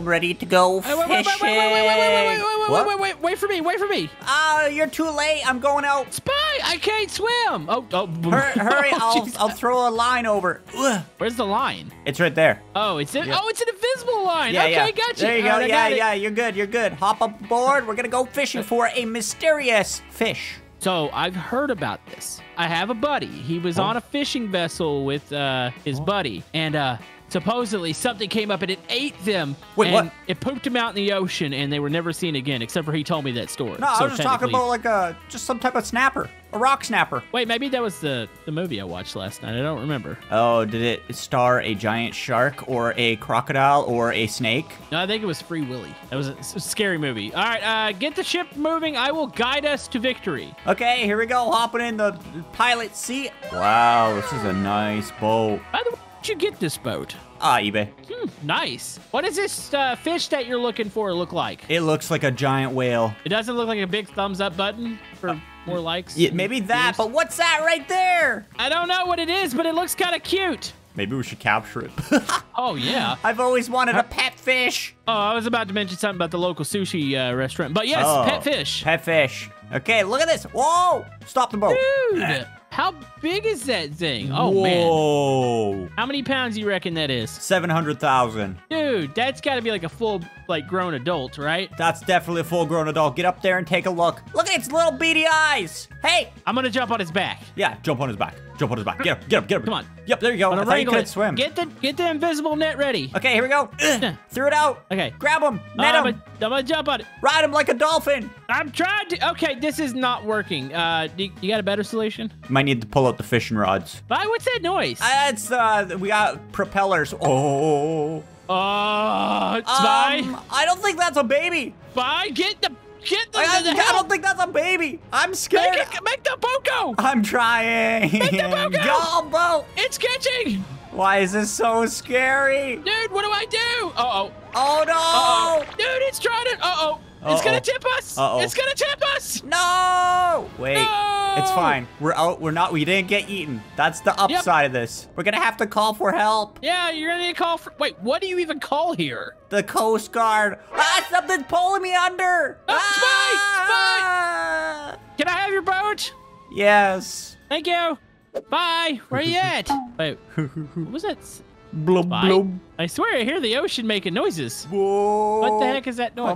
I'm ready to go fishing. Wait for me, wait for me. You're too late. I'm going out. Spy, I can't swim. Oh. Hurry, I'll throw a line over. Ugh. Where's the line? It's right there. Oh, it's an invisible line. Yeah, okay, yeah. Gotcha. There you go. Yeah, you're good, you're good. Hop up aboard. We're going to go fishing for a mysterious fish. So I've heard about this. I have a buddy. He was on a fishing vessel with his buddy, and supposedly something came up and it ate them. Wait, and what? It pooped them out in the ocean, and they were never seen again, except for he told me that story. No, so I was just talking about like just some type of snapper, a rock snapper. Wait, maybe that was the movie I watched last night. I don't remember. Oh, did it star a giant shark or a crocodile or a snake? No, I think it was Free Willy. That was a scary movie. All right, get the ship moving. I will guide us to victory. Okay, here we go, hopping in the pilot seat. Wow, this is a nice boat. By the way, where'd you get this boat? eBay. Nice. What does this fish that you're looking for look like? It looks like a giant whale. It doesn't look like a big thumbs up button for more likes? Yeah, maybe that, but what's that right there? I don't know what it is, but it looks kind of cute. Maybe we should capture it. Oh, yeah. I've always wanted a pet fish. Oh, I was about to mention something about the local sushi restaurant, but yes, pet fish. Pet fish. Okay, look at this. Whoa, stop the boat. Dude. How big is that thing? Oh, whoa, man. How many pounds do you reckon that is? 700,000. Dude, that's got to be like a full, like, grown adult, right? That's definitely a full grown adult. Get up there and take a look. Look at its little beady eyes. Hey. I'm going to jump on his back. Yeah, jump on his back. Jump on his back. Get up. Come on. Yep, there you go. I thought you couldn't swim. Get the invisible net ready. Okay, here we go. Threw it out. Okay. Grab him. Net him. I'm going to jump on it. Ride him like a dolphin. I'm trying to. Okay, this is not working. You got a better solution? I need to pull out the fishing rods. Why? What's that noise? It's we got propellers. Oh. Spy. I don't think that's a baby. Spy, get the. I don't think that's a baby. I'm scared. Make the boat go. I'm trying. Make the boat go. Go boat. It's catching. Why is this so scary? Dude, what do I do? Uh-oh. Oh no. Uh-oh. Dude, it's trying to. Uh-oh. It's gonna tip us! It's gonna tip us! No! Wait, it's fine. We're out. We didn't get eaten. That's the upside of this. We're gonna have to call for help. Yeah, you're gonna need to call for. Wait, what do you even call here? The Coast Guard. Ah, something's pulling me under! Oh, ah! Spy! Spy! Can I have your boat? Yes. Thank you. Bye. Where are you at? Wait, what was that? Blub, blub. I swear I hear the ocean making noises. Whoa. What the heck is that noise?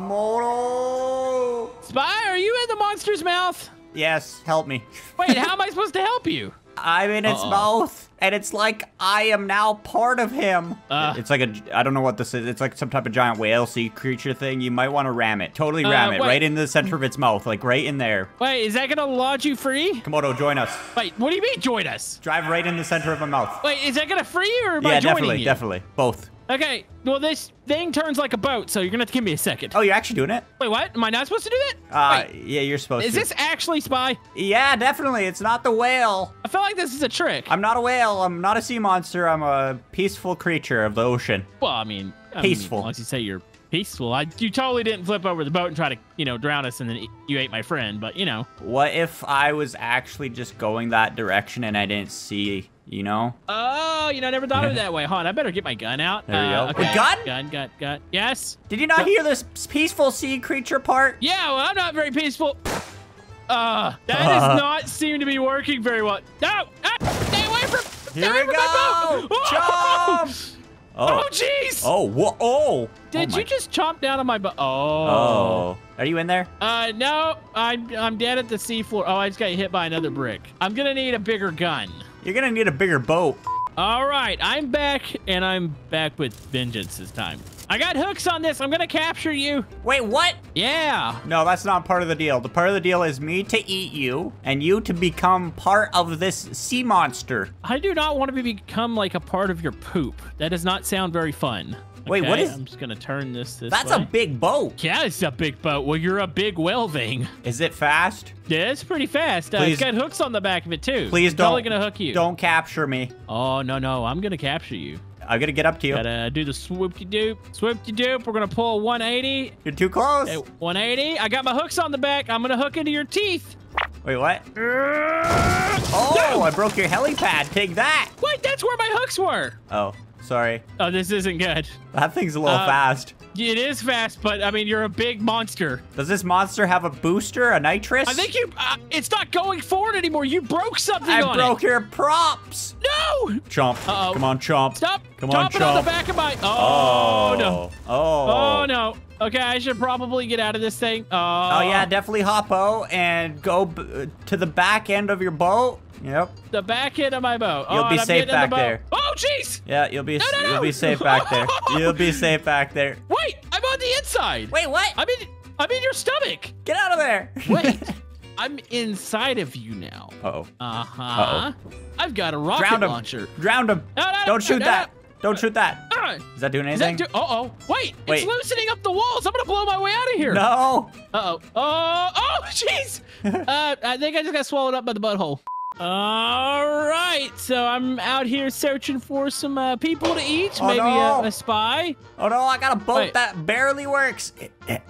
Spy, are you in the monster's mouth? Yes, help me. Wait, how am I supposed to help you? I'm in its mouth, and it's like I am now part of him. It's like I don't know what this is. It's like some type of giant whale sea creature thing. You might want to ram it. Totally ram it right in the center of its mouth, like right in there. Wait, is that going to lodge you free? Komodo, join us. Wait, what do you mean join us? Drive right in the center of my mouth. Wait, is that going to free you or am I joining you? Yeah, definitely. Both. Okay, well, this thing turns like a boat, so you're going to have to give me a second. Oh, you're actually doing it? Wait, what? Am I not supposed to do that? Yeah, you're supposed to. Is this actually Spy? Yeah, definitely. It's not the whale. I feel like this is a trick. I'm not a whale. I'm not a sea monster. I'm a peaceful creature of the ocean. Well, I mean... peaceful. Once you say you're peaceful, you totally didn't flip over the boat and try to, you know, drown us, and then you ate my friend, but, you know. What if I was actually just going that direction and I didn't see... You know? Oh, you know, I never thought of it that way. Hold on, I better get my gun out. There you go. Okay. Gun. Yes? Did you not hear this peaceful sea creature part? Yeah, well, I'm not very peaceful. That does not seem to be working very well. No! Stay away from my boat! Chomp! Oh, jeez! Oh, whoa! Oh! Did you just chomp down on my boat? Oh. Are you in there? No. I'm dead at the seafloor. Oh, I just got hit by another brick. I'm gonna need a bigger gun. You're gonna need a bigger boat. All right, I'm back, and I'm back with vengeance this time. I got hooks on this. I'm gonna capture you. Wait, what? Yeah. No, that's not part of the deal. The part of the deal is me to eat you, and you to become part of this sea monster. I do not want to become like a part of your poop. That does not sound very fun. Wait, okay, what is... I'm just going to turn this That's a big boat. Yeah, it's a big boat. Well, you're a big whale thing. Is it fast? Yeah, it's pretty fast. It's got hooks on the back of it, too. Please don't. Totally going to hook you. Don't capture me. Oh, no. I'm going to capture you. I'm going to get up to you. Gotta do the swoop-de-doop. Swoop-de-doop. We're going to pull 180. You're too close. Okay, 180. I got my hooks on the back. I'm going to hook into your teeth. Wait, what? Oh, no! I broke your helipad. Take that. Wait, that's where my hooks were. Oh. Sorry. Oh, this isn't good. That thing's a little fast. It is fast, but I mean, you're a big monster. Does this monster have a booster, a nitrous? I think you, it's not going forward anymore. You broke something on it. I broke your props. No. Chomp. Uh-oh. Come on, Chomp. Stop. Come on, Chomp. It on the back of my, oh, no. Oh. Oh, no. Okay, I should probably get out of this thing. Oh, yeah, definitely hoppo and go to the back end of your boat. Yep. The back end of my boat. You'll be safe back there. Oh, jeez. Yeah, you'll be safe back there. You'll be safe back there. Wait, I'm on the inside. Wait, what? I'm in your stomach. Get out of there. Wait, I'm inside of you now. Uh-oh. Uh-huh. Uh-oh. I've got a rocket launcher. Drowned him. Don't shoot that. Don't shoot that. Is that doing anything? Uh-oh. Wait, it's loosening up the walls. I'm going to blow my way out of here. No. Uh-oh. Oh, jeez. I think I just got swallowed up by the butthole. All right. So I'm out here searching for some people to eat. Oh, maybe a spy. Oh, no. I got a boat that barely works.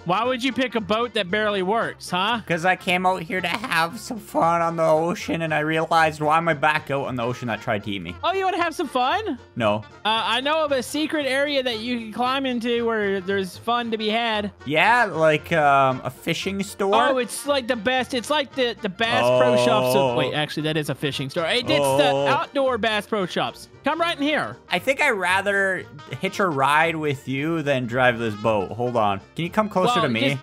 Why would you pick a boat that barely works, huh? Because I came out here to have some fun on the ocean, and I realized why my back out on the ocean that tried to eat me. Oh, you want to have some fun? No. I know of a secret area that you can climb into where there's fun to be had. Yeah, like a fishing store. Oh, it's like the best. It's like the Bass Pro Shops. Wait, actually, that is a fishing store. It's the outdoor Bass Pro Shops. Come right in here. I think I'd rather hitch a ride with you than drive this boat. Hold on. Can you come closer to me?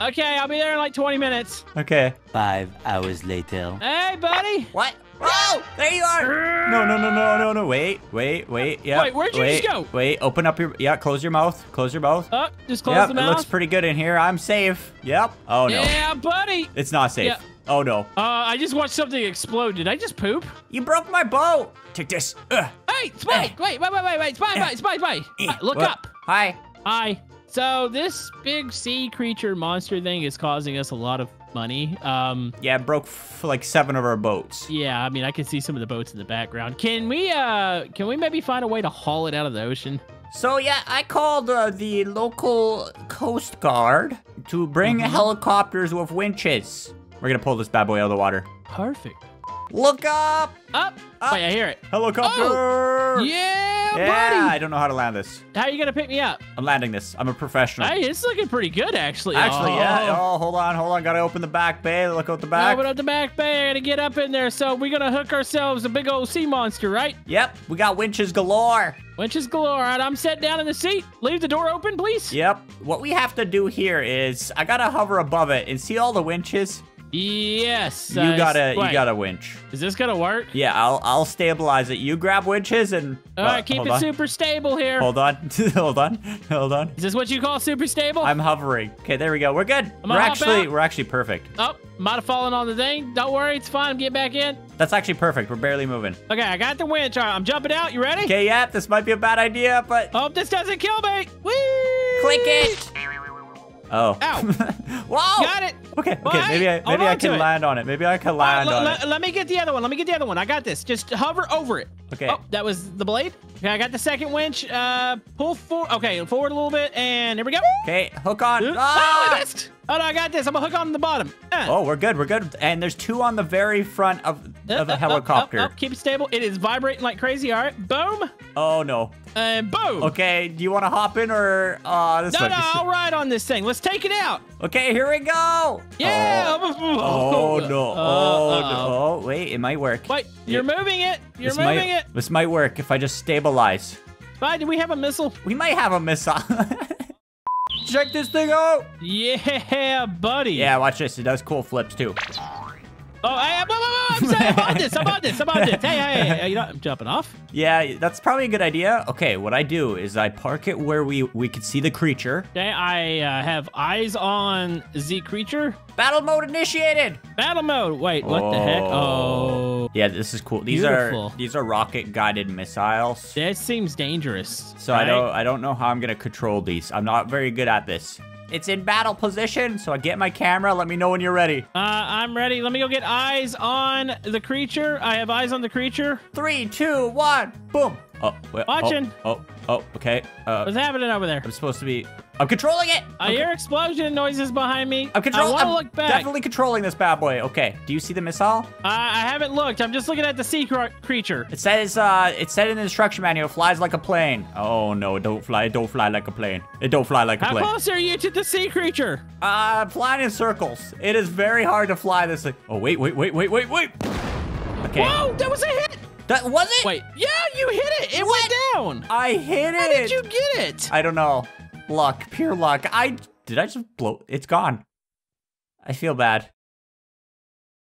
Okay, I'll be there in like 20 minutes. Okay. 5 hours later. Hey, buddy. What? Oh, there you are. No. Wait. Yeah. Wait, where'd you just go? Wait, open up your... Yeah, close your mouth. Close your mouth. Oh, just close the mouth. It looks pretty good in here. I'm safe. Yep. Oh, no. Yeah, buddy. It's not safe. Yeah. Oh, no. I just watched something explode. Did I just poop? You broke my boat. Take this. Hey, Spike. Wait. Spike. Look up. Hi. So this big sea creature monster thing is causing us a lot of money. Yeah, it broke like 7 of our boats. Yeah, I mean, I can see some of the boats in the background. Can we maybe find a way to haul it out of the ocean? So yeah, I called the local Coast Guard to bring helicopters with winches. We're gonna pull this bad boy out of the water. Perfect. Look up! Up! Wait, I hear it. Helicopter! Oh. Yeah, buddy! I don't know how to land this. How are you gonna pick me up? I'm landing this. I'm a professional. Hey, it's looking pretty good, actually. Actually, yeah. Oh, hold on. Gotta open the back bay. Look out the back. Open up the back bay. I gotta get up in there. So we're gonna hook ourselves a big old sea monster, right? Yep. We got winches galore. Winches galore. All right, I'm set down in the seat. Leave the door open, please. Yep. What we have to do here is I gotta hover above it and see all the winches. Yes. You got a winch. Is this gonna work? Yeah, I'll stabilize it. You grab winches and. All right, keep it super stable here. Hold on. Is this what you call super stable? I'm hovering. Okay, there we go. We're good. We're actually perfect. Oh, might have fallen on the thing. Don't worry, it's fine. Get back in. That's actually perfect. We're barely moving. Okay, I got the winch. All right, I'm jumping out. You ready? Okay, yeah. This might be a bad idea, but. Hope this doesn't kill me. Whee! Click it. Oh. Ow. Whoa. Got it. Okay. Maybe I can land on it. Let me get the other one. I got this. Just hover over it. Okay. Oh, that was the blade. Okay, I got the second winch. Pull forward. Okay, forward a little bit, and here we go. Okay, hook on. Oh, I missed. Oh, no, I got this. I'm going to hook on the bottom. Oh, we're good. And there's 2 on the very front of the helicopter. Keep it stable. It is vibrating like crazy. All right. Boom. Oh, no. And boom. Okay, do you want to hop in or... No, I'll ride on this thing. Let's take it out. Okay, here we go. Yeah. Oh, no. Wait, it might work. Wait, you're moving it. This might work if I just stabilize. Bye, do we have a missile? We might have a missile. Check this thing out. Yeah, buddy. Yeah, watch this. It does cool flips, too. Oh, I'm on this. Hey, you know, I'm jumping off. Yeah, that's probably a good idea. Okay, what I do is I park it where we can see the creature. Okay, I have eyes on the creature. Battle mode initiated. Battle mode. Wait, what the heck? Oh. Yeah, this is cool. These are rocket guided missiles. That seems dangerous. So right? I don't know how I'm gonna control these. I'm not very good at this. It's in battle position, so I get my camera. Let me know when you're ready. I'm ready. Let me go get eyes on the creature. I have eyes on the creature. 3, 2, 1, boom. Oh, wait, watching. Oh, okay. What's happening over there? I'm supposed to be. I'm controlling it. I hear explosion noises behind me. I'm controlling. I want to look back. Definitely controlling this bad boy. Okay. Do you see the missile? I haven't looked. I'm just looking at the sea creature. It says. It said in the instruction manual, flies like a plane. Oh no! It don't fly. It don't fly like a plane. It don't fly like a plane. How close are you to the sea creature? Flying in circles. It is very hard to fly this thing. Oh wait. Okay. Whoa! That was a hit. That was it? Wait. Yeah, you hit it. It went down. I hit it. How did you get it? I don't know. Luck. Pure luck. I just blow. It's gone. I feel bad.